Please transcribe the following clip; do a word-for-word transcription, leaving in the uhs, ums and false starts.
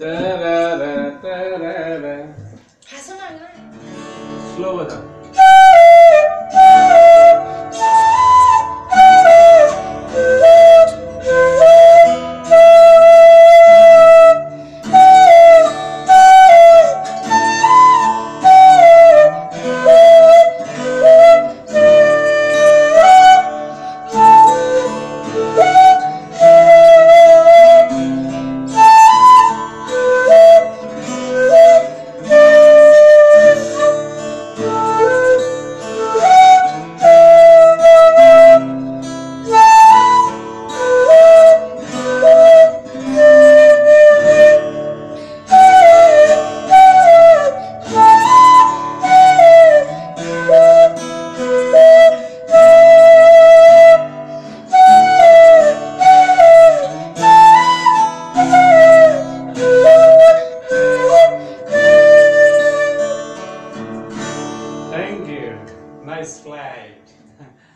Slow with that. Nice flight.